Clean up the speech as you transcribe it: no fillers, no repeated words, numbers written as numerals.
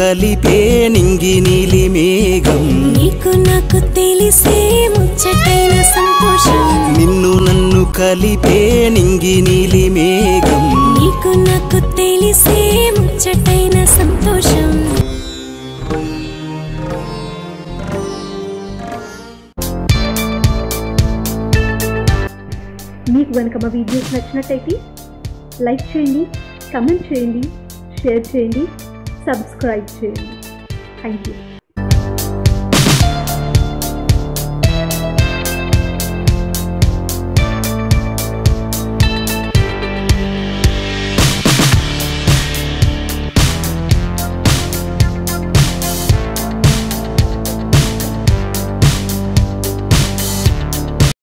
కలిపే నింగి నీలి మేఘం నీకు నాకు తెలిసే ముచ్చటైన సంతోషం నిన్ను నన్ను కలిపే నింగి నీలి మేఘం నీకు నాకు తెలిసే ముచ్చటైన సంతోషం మీకు గనుక మా వీడియోస్ నచ్చినట్లయితే లైక్ చేయండి, కామెంట్ చేయండి, షేర్ చేయండి, సబ్స్క్రైబ్ చేయండి. Thank you.